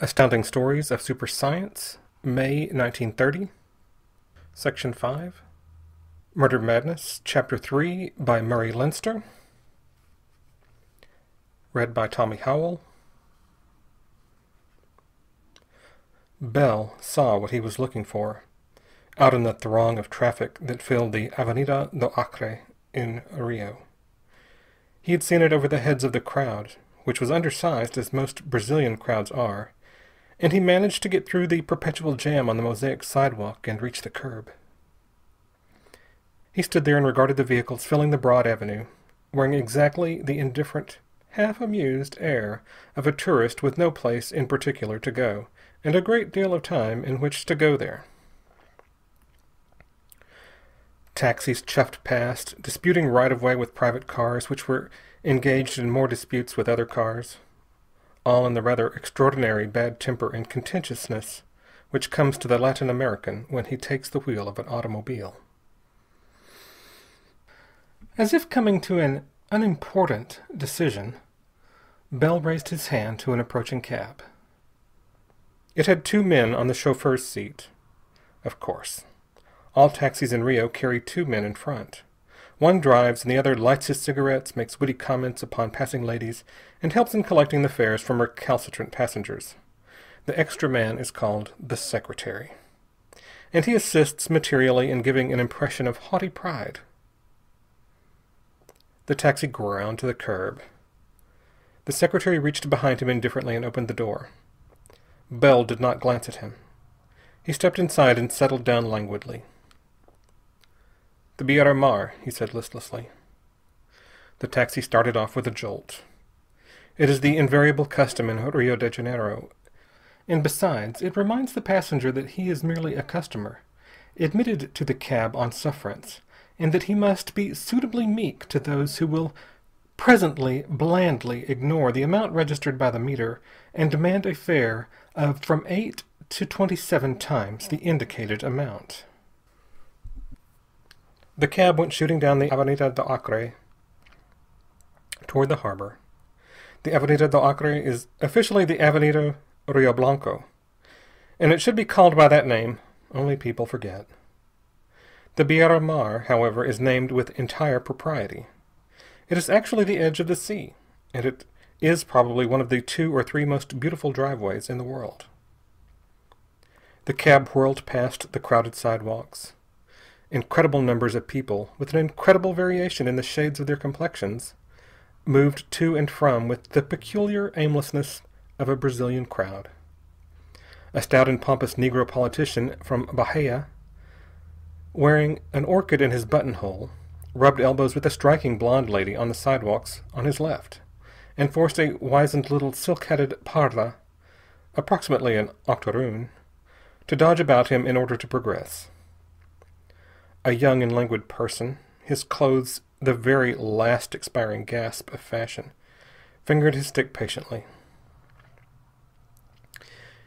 Astounding Stories of Super Science, May 1930, Section 5, Murder Madness, Chapter 3, by Murray Leinster, read by Tommy Howell. Bell saw what he was looking for, out in the throng of traffic that filled the Avenida do Acre in Rio. He had seen it over the heads of the crowd, which was undersized as most Brazilian crowds are, and he managed to get through the perpetual jam on the mosaic sidewalk and reach the curb. He stood there and regarded the vehicles filling the broad avenue, wearing exactly the indifferent, half-amused air of a tourist with no place in particular to go, and a great deal of time in which to go there. Taxis chuffed past, disputing right-of-way with private cars, which were engaged in more disputes with other cars, all in the rather extraordinary bad temper and contentiousness which comes to the Latin American when he takes the wheel of an automobile. As if coming to an unimportant decision, Bell raised his hand to an approaching cab. It had two men on the chauffeur's seat. Of course. All taxis in Rio carry two men in front. One drives, and the other lights his cigarettes, makes witty comments upon passing ladies, and helps in collecting the fares from recalcitrant passengers. The extra man is called the secretary, and he assists materially in giving an impression of haughty pride. The taxi ground to the curb. The secretary reached behind him indifferently and opened the door. Bell did not glance at him. He stepped inside and settled down languidly. "The Beira Mar," he said listlessly. The taxi started off with a jolt. It is the invariable custom in Rio de Janeiro, and besides, it reminds the passenger that he is merely a customer, admitted to the cab on sufferance, and that he must be suitably meek to those who will presently blandly ignore the amount registered by the meter and demand a fare of from 8 to 27 times the indicated amount. The cab went shooting down the Avenida do Acre toward the harbor. The Avenida do Acre is officially the Avenida Rio Branco, and it should be called by that name, only people forget. The Beira Mar, however, is named with entire propriety. It is actually the edge of the sea, and it is probably one of the 2 or 3 most beautiful driveways in the world. The cab whirled past the crowded sidewalks. Incredible numbers of people, with an incredible variation in the shades of their complexions, moved to and from with the peculiar aimlessness of a Brazilian crowd. A stout and pompous Negro politician from Bahia, wearing an orchid in his buttonhole, rubbed elbows with a striking blonde lady on the sidewalks on his left, and forced a wizened little silk-headed parda, approximately an octoroon, to dodge about him in order to progress. A young and languid person, his clothes the very last expiring gasp of fashion, fingered his stick patiently.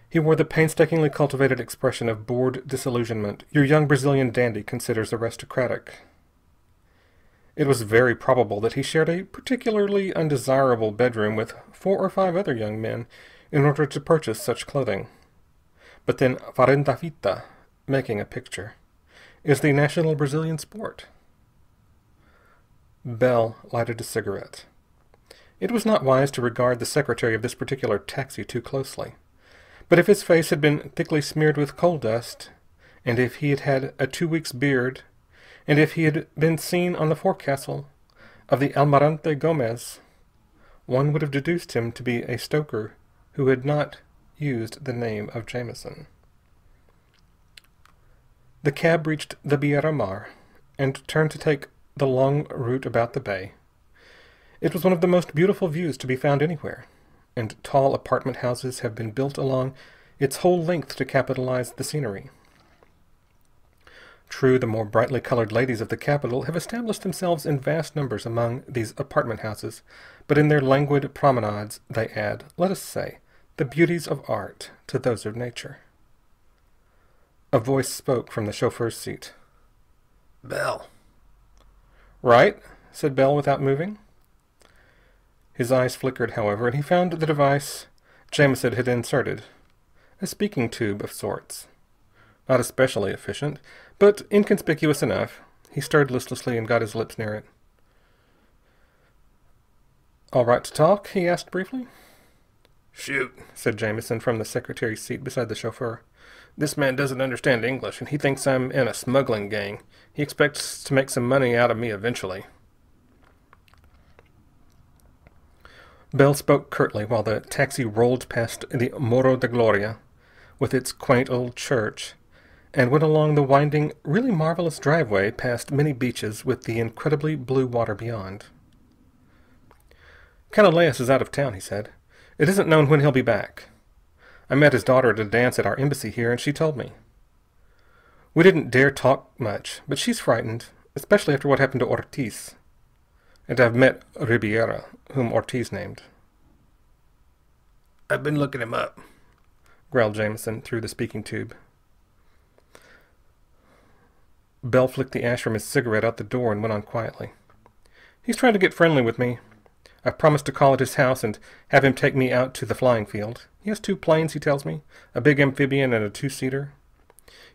He wore the painstakingly cultivated expression of bored disillusionment your young Brazilian dandy considers aristocratic. It was very probable that he shared a particularly undesirable bedroom with 4 or 5 other young men in order to purchase such clothing. But then Varenda Vita, making a picture, is the national Brazilian sport. Bell lighted a cigarette. It was not wise to regard the secretary of this particular taxi too closely, but if his face had been thickly smeared with coal dust, and if he had had a 2 weeks' beard, and if he had been seen on the forecastle of the Almirante Gomez, one would have deduced him to be a stoker who had not used the name of Jameson. The cab reached the Beira Mar, and turned to take the long route about the bay. It was one of the most beautiful views to be found anywhere, and tall apartment houses have been built along its whole length to capitalize the scenery. True, the more brightly colored ladies of the capital have established themselves in vast numbers among these apartment houses, but in their languid promenades they add, let us say, the beauties of art to those of nature. A voice spoke from the chauffeur's seat. "Bell." "Right," said Bell without moving. His eyes flickered, however, and he found the device Jameson had inserted, a speaking tube of sorts. Not especially efficient, but inconspicuous enough. He stirred listlessly and got his lips near it. "All right to talk?" he asked briefly. "Shoot," said Jameson from the secretary's seat beside the chauffeur. "This man doesn't understand English, and he thinks I'm in a smuggling gang. He expects to make some money out of me eventually." Bell spoke curtly while the taxi rolled past the Morro de Gloria, with its quaint old church, and went along the winding, really marvelous driveway past many beaches with the incredibly blue water beyond. "Canalejas is out of town," he said. "It isn't known when he'll be back. I met his daughter at a dance at our embassy here, and she told me. We didn't dare talk much, but she's frightened, especially after what happened to Ortiz. And I've met Ribiera, whom Ortiz named." "I've been looking him up," growled Jameson through the speaking tube. Bell flicked the ash from his cigarette out the door and went on quietly. "He's trying to get friendly with me. I've promised to call at his house and have him take me out to the flying field. He has two planes, he tells me, a big amphibian and a two-seater.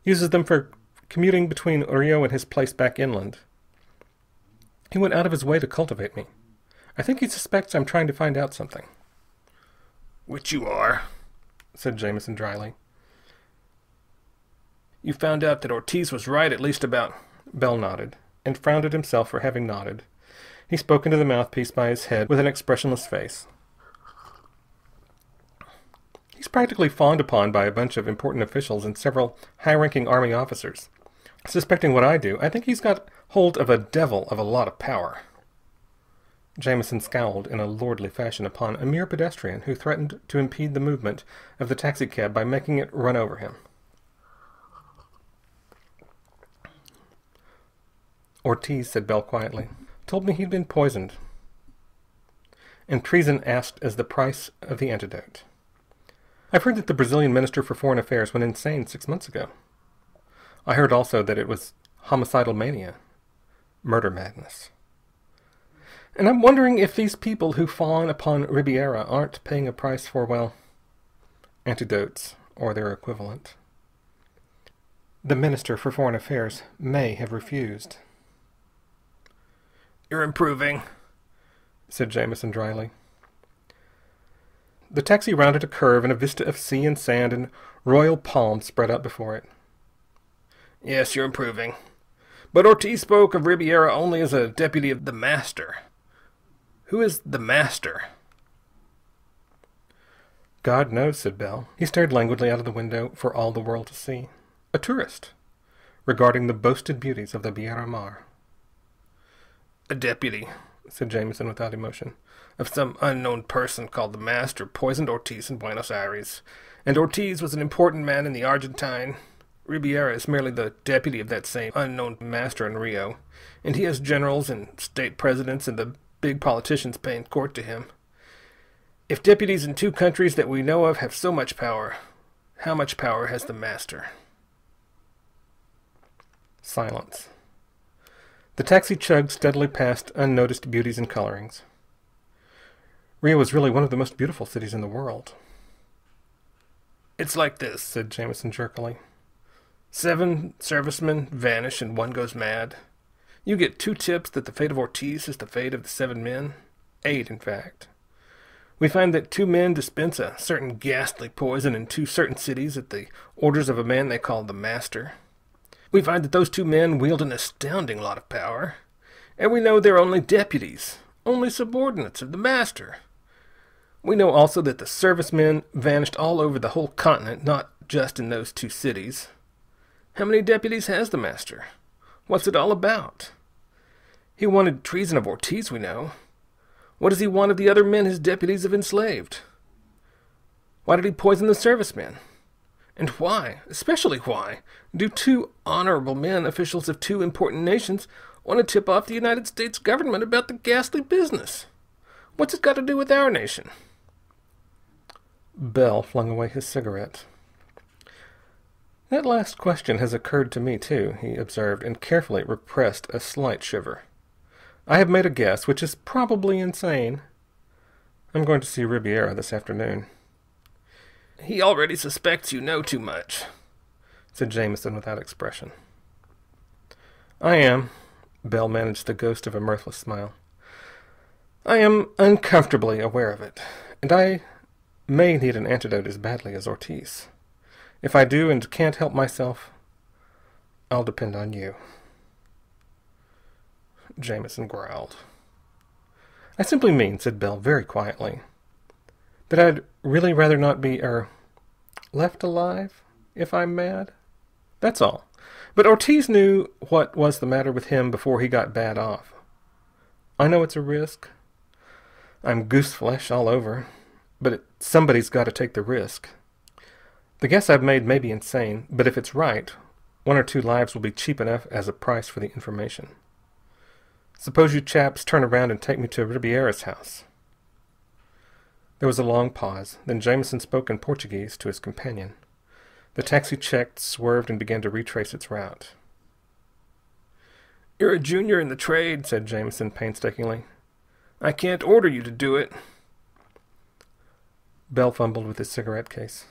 Uses them for commuting between Rio and his place back inland. He went out of his way to cultivate me. I think he suspects I'm trying to find out something." "Which you are," said Jameson dryly. "You found out that Ortiz was right, at least about—" Bell nodded, and frowned at himself for having nodded. He spoke into the mouthpiece by his head with an expressionless face. "He's practically fawned upon by a bunch of important officials and several high-ranking army officers. Suspecting what I do, I think he's got hold of a devil of a lot of power." Jameson scowled in a lordly fashion upon a mere pedestrian who threatened to impede the movement of the taxicab by making it run over him. "Ortiz," said Bell quietly, "told me he'd been poisoned, and treason asked as the price of the antidote. I've heard that the Brazilian Minister for Foreign Affairs went insane 6 months ago. I heard also that it was homicidal mania, murder madness. And I'm wondering if these people who fawn upon Ribiera aren't paying a price for, well, antidotes or their equivalent. The Minister for Foreign Affairs may have refused." "You're improving," said Jameson dryly. The taxi rounded a curve and a vista of sea and sand and royal palms spread out before it. "Yes, you're improving. But Ortiz spoke of Ribiera only as a deputy of the Master. Who is the Master?" "God knows," said Bell. He stared languidly out of the window for all the world to see. A tourist, regarding the boasted beauties of the Beira Mar. "A deputy," said Jameson without emotion, "of some unknown person called the Master poisoned Ortiz in Buenos Aires, and Ortiz was an important man in the Argentine. Ribiera is merely the deputy of that same unknown Master in Rio, and he has generals and state presidents and the big politicians paying court to him. If deputies in two countries that we know of have so much power, how much power has the Master?" Silence. The taxi chugged steadily past unnoticed beauties and colorings. Rio was really one of the most beautiful cities in the world. "It's like this," said Jameson jerkily. "7 servicemen vanish and one goes mad. You get 2 tips that the fate of Ortiz is the fate of the 7 men. 8, in fact. We find that 2 men dispense a certain ghastly poison in 2 certain cities at the orders of a man they call the Master. We find that those 2 men wield an astounding lot of power, and we know they're only deputies, only subordinates of the Master. We know also that the servicemen vanished all over the whole continent, not just in those 2 cities. How many deputies has the Master? What's it all about? He wanted treason of Ortiz, we know. What does he want of the other men his deputies have enslaved? Why did he poison the servicemen? And why, especially why, do 2 honorable men, officials of 2 important nations, want to tip off the United States government about the ghastly business? What's it got to do with our nation?" Bell flung away his cigarette. "That last question has occurred to me, too," he observed, and carefully repressed a slight shiver. "I have made a guess, which is probably insane. I'm going to see Ribiera this afternoon. He already suspects you know too much, said Jameson without expression. I am, Bell managed the ghost of a mirthless smile. I am uncomfortably aware of it, and I may need an antidote as badly as Ortiz. If I do and can't help myself, I'll depend on you. Jameson growled. I simply mean, said Bell very quietly, that I'd really rather not be, left alive if I'm mad. That's all. But Ortiz knew what was the matter with him before he got bad off. I know it's a risk. I'm goose flesh all over, but somebody's got to take the risk. The guess I've made may be insane, but if it's right, one or two lives will be cheap enough as a price for the information. Suppose you chaps turn around and take me to Ribiera's house. There was a long pause, then Jameson spoke in Portuguese to his companion. The taxi checked, swerved, and began to retrace its route. You're a junior in the trade, said Jameson painstakingly. I can't order you to do it. Bell fumbled with his cigarette case.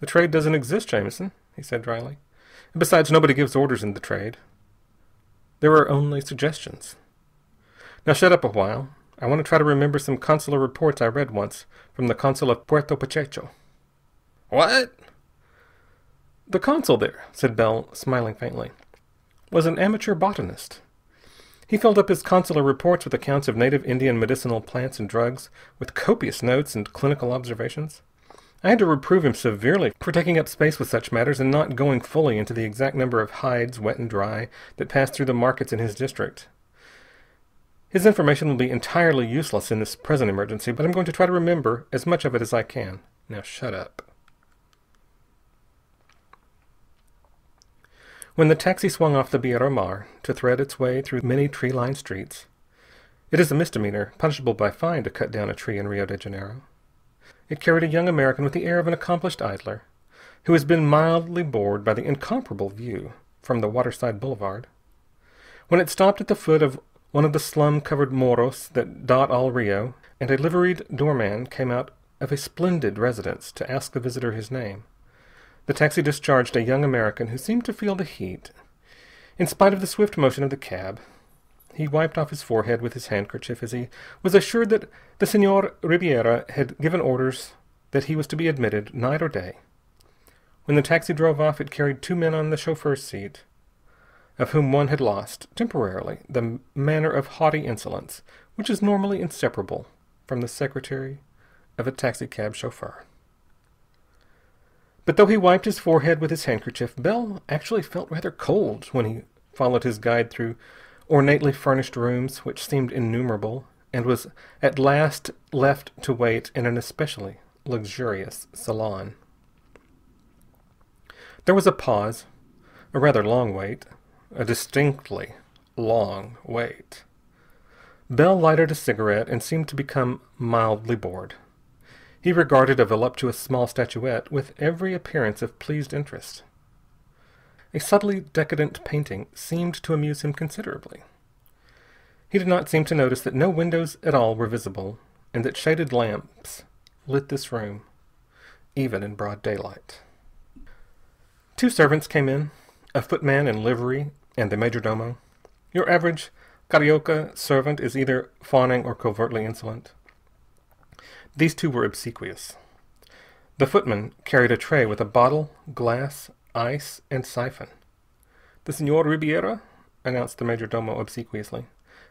The trade doesn't exist, Jameson, he said dryly. And besides, nobody gives orders in the trade. There are only suggestions. Now shut up a while. I want to try to remember some consular reports I read once from the consul of Puerto Pacheco. What? The consul there, said Bell, smiling faintly, was an amateur botanist. He filled up his consular reports with accounts of native Indian medicinal plants and drugs, with copious notes and clinical observations. I had to reprove him severely for taking up space with such matters and not going fully into the exact number of hides, wet and dry, that passed through the markets in his district. His information will be entirely useless in this present emergency, but I'm going to try to remember as much of it as I can. Now shut up. When the taxi swung off the Beira Mar to thread its way through many tree-lined streets, it is a misdemeanor, punishable by fine, to cut down a tree in Rio de Janeiro. It carried a young American with the air of an accomplished idler, who has been mildly bored by the incomparable view from the waterside boulevard. When it stopped at the foot of one of the slum-covered morros that dot all Rio, and a liveried doorman came out of a splendid residence to ask the visitor his name, the taxi discharged a young American who seemed to feel the heat. In spite of the swift motion of the cab, he wiped off his forehead with his handkerchief as he was assured that the Senor Ribiera had given orders that he was to be admitted night or day. When the taxi drove off, it carried two men on the chauffeur's seat, of whom one had lost, temporarily, the manner of haughty insolence, which is normally inseparable from the secretary of a taxicab chauffeur. But though he wiped his forehead with his handkerchief, Bell actually felt rather cold when he followed his guide through ornately furnished rooms, which seemed innumerable, and was at last left to wait in an especially luxurious salon. There was a pause, a rather long wait, a distinctly long wait. Bell lighted a cigarette and seemed to become mildly bored. He regarded a voluptuous small statuette with every appearance of pleased interest. A subtly decadent painting seemed to amuse him considerably. He did not seem to notice that no windows at all were visible, and that shaded lamps lit this room, even in broad daylight. Two servants came in, a footman in livery and the majordomo. Your average carioca servant is either fawning or covertly insolent. These two were obsequious. The footman carried a tray with a bottle, glass, ice, and siphon. The Senor Ribiera, announced the majordomo obsequiously,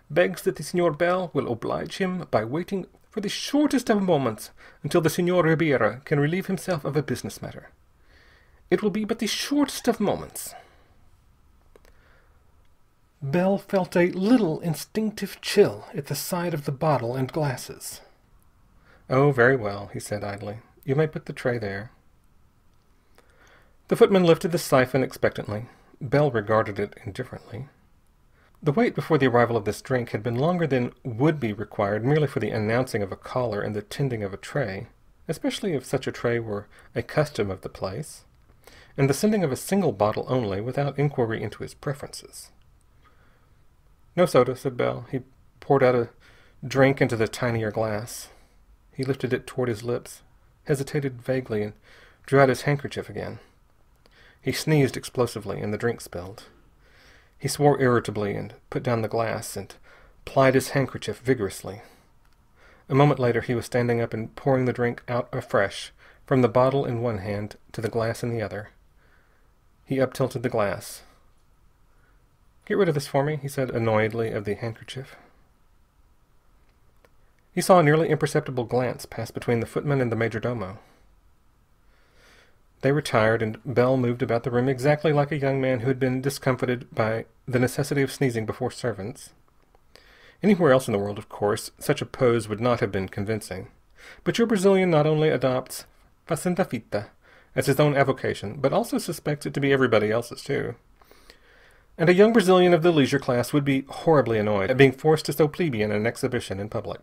begs that the Senor Bell will oblige him by waiting for the shortest of moments until the Senor Ribiera can relieve himself of a business matter. It will be but the shortest of moments. Bell felt a little instinctive chill at the side of the bottle and glasses. Oh, very well, he said idly. You may put the tray there. The footman lifted the siphon expectantly. Bell regarded it indifferently. The wait before the arrival of this drink had been longer than would be required merely for the announcing of a caller and the tending of a tray, especially if such a tray were a custom of the place, and the sending of a single bottle only, without inquiry into his preferences. No soda, said Bell. He poured out a drink into the tinier glass. He lifted it toward his lips, hesitated vaguely, and drew out his handkerchief again. He sneezed explosively, and the drink spilled. He swore irritably and put down the glass and plied his handkerchief vigorously. A moment later he was standing up and pouring the drink out afresh, from the bottle in one hand to the glass in the other. He uptilted the glass. "Get rid of this for me," he said annoyedly of the handkerchief. He saw a nearly imperceptible glance pass between the footman and the majordomo. They retired, and Bell moved about the room exactly like a young man who had been discomfited by the necessity of sneezing before servants. Anywhere else in the world, of course, such a pose would not have been convincing. But your Brazilian not only adopts Varenda Vita as his own avocation, but also suspects it to be everybody else's, too. And a young Brazilian of the leisure class would be horribly annoyed at being forced to so plebeian an exhibition in public.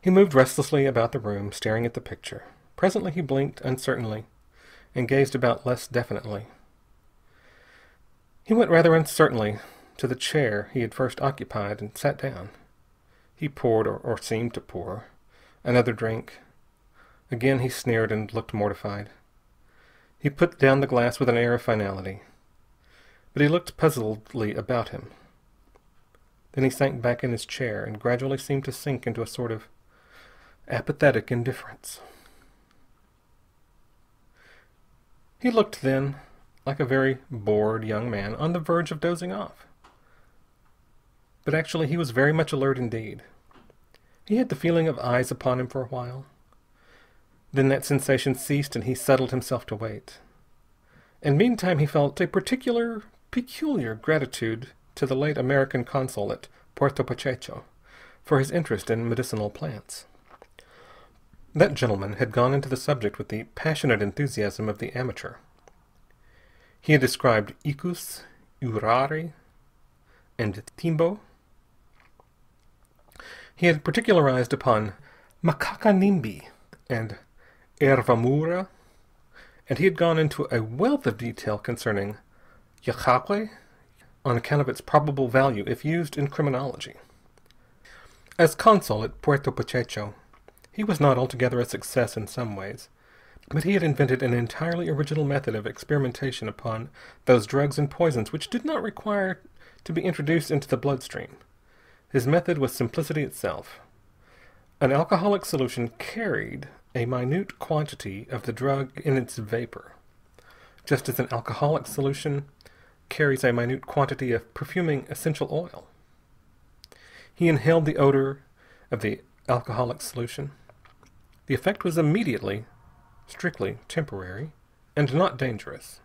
He moved restlessly about the room, staring at the picture. Presently he blinked uncertainly and gazed about less definitely. He went rather uncertainly to the chair he had first occupied and sat down. He poured, or seemed to pour, another drink. Again he sneered and looked mortified. He put down the glass with an air of finality. But he looked puzzledly about him. Then he sank back in his chair and gradually seemed to sink into a sort of apathetic indifference. He looked then like a very bored young man on the verge of dozing off. But actually he was very much alert indeed. He had the feeling of eyes upon him for a while. Then that sensation ceased and he settled himself to wait. And meantime he felt a peculiar gratitude to the late American consul at Puerto Pacheco for his interest in medicinal plants. That gentleman had gone into the subject with the passionate enthusiasm of the amateur. He had described icus, urare, and timbo. He had particularized upon macaca nimbi and ervamura, and he had gone into a wealth of detail concerning yagé on account of its probable value if used in criminology. As consul at Puerto Pacheco, he was not altogether a success in some ways, but he had invented an entirely original method of experimentation upon those drugs and poisons which did not require to be introduced into the bloodstream. His method was simplicity itself. An alcoholic solution carried a minute quantity of the drug in its vapor, just as an alcoholic solution carries a minute quantity of perfuming essential oil. He inhaled the odor of the alcoholic solution. The effect was immediately, strictly temporary, and not dangerous.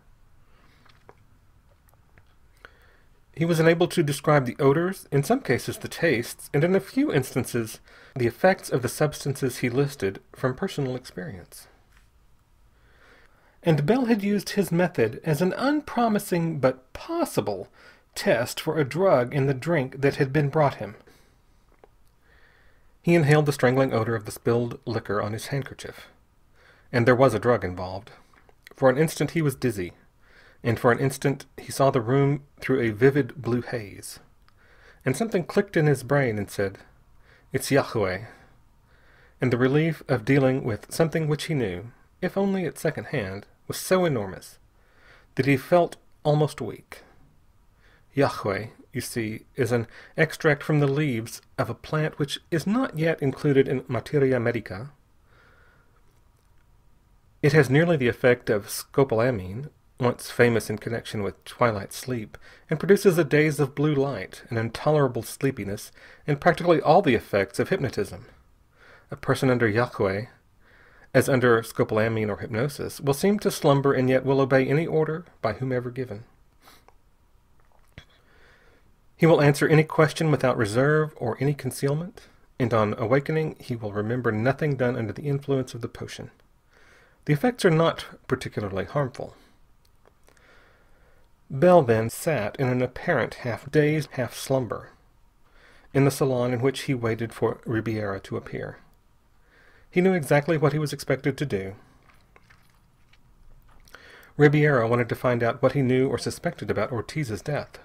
He was enabled to describe the odors, in some cases the tastes, and in a few instances the effects of the substances he listed from personal experience. And Bell had used his method as an unpromising but possible test for a drug in the drink that had been brought him. He inhaled the strangling odor of the spilled liquor on his handkerchief. And there was a drug involved. For an instant he was dizzy, and for an instant he saw the room through a vivid blue haze. And something clicked in his brain and said, "It's Yahweh." And the relief of dealing with something which he knew, if only at second hand, was so enormous that he felt almost weak. Yahweh, you see, is an extract from the leaves of a plant which is not yet included in Materia Medica. It has nearly the effect of scopolamine, once famous in connection with twilight sleep, and produces a daze of blue light, an intolerable sleepiness, and practically all the effects of hypnotism. A person under Yahweh, as under scopolamine or hypnosis, will seem to slumber and yet will obey any order by whomever given. He will answer any question without reserve or any concealment, and on awakening he will remember nothing done under the influence of the potion. The effects are not particularly harmful. Bell then sat in an apparent half-dazed, half-slumber, in the salon in which he waited for Ribiera to appear. He knew exactly what he was expected to do. Ribiera wanted to find out what he knew or suspected about Ortiz's death.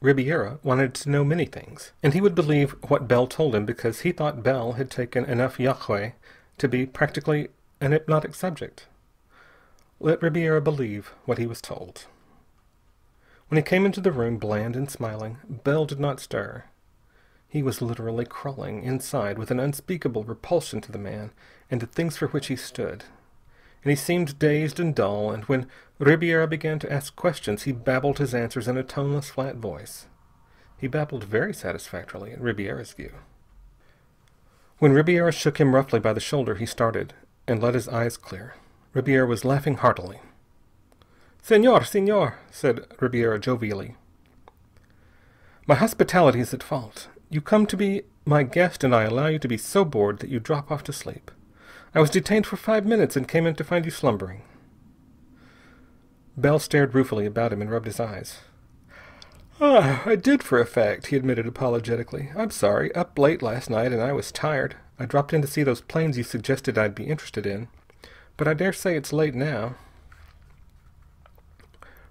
Ribiera wanted to know many things, and he would believe what Bell told him because he thought Bell had taken enough Yahweh to be practically an hypnotic subject. Let Ribiera believe what he was told. When he came into the room, bland and smiling, Bell did not stir. He was literally crawling inside with an unspeakable repulsion to the man and the things for which he stood. And he seemed dazed and dull, and when Ribiera began to ask questions, he babbled his answers in a toneless, flat voice. He babbled very satisfactorily, in Ribiera's view. When Ribiera shook him roughly by the shoulder, he started and let his eyes clear. Ribiera was laughing heartily. "Senor, senor," said Ribiera jovially. "My hospitality is at fault. You come to be my guest, and I allow you to be so bored that you drop off to sleep. I was detained for 5 minutes and came in to find you slumbering." Bell stared ruefully about him and rubbed his eyes. "Ah, I did for a fact," he admitted apologetically. "I'm sorry. Up late last night, and I was tired. I dropped in to see those planes you suggested I'd be interested in. But I dare say it's late now."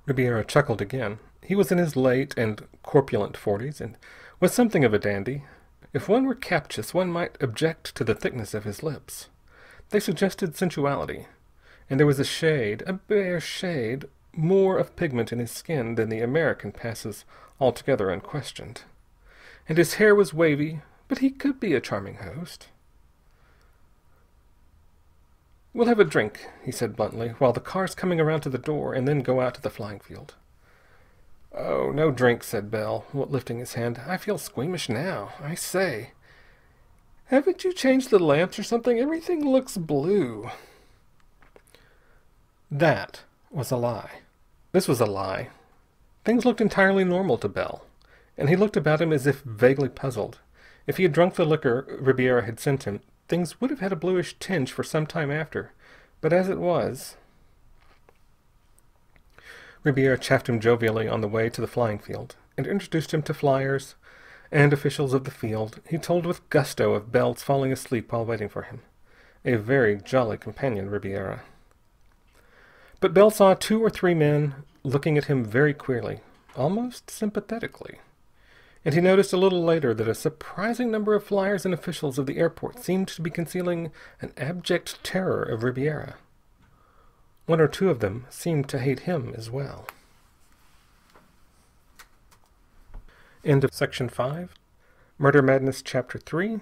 Ribiera chuckled again. He was in his late and corpulent 40s, and was something of a dandy. If one were captious, one might object to the thickness of his lips. They suggested sensuality, and there was a shade, a bare shade, more of pigment in his skin than the American passes altogether unquestioned. And his hair was wavy, but he could be a charming host. "We'll have a drink," he said bluntly, "while the car's coming around to the door, and then go out to the flying field." "Oh, no drink," said Bell, lifting his hand. "I feel squeamish now. I say, haven't you changed the lamps or something? Everything looks blue." That was a lie. This was a lie. Things looked entirely normal to Bell, and he looked about him as if vaguely puzzled. If he had drunk the liquor Ribiera had sent him, things would have had a bluish tinge for some time after, but as it was... Ribiera chaffed him jovially on the way to the flying field, and introduced him to flyers and officials of the field. He told with gusto of Bell's falling asleep while waiting for him. A very jolly companion, Ribiera. But Bell saw 2 or 3 men looking at him very queerly, almost sympathetically. And he noticed a little later that a surprising number of flyers and officials of the airport seemed to be concealing an abject terror of Ribiera. 1 or 2 of them seemed to hate him as well. End of Section 5. Murder Madness Chapter 3.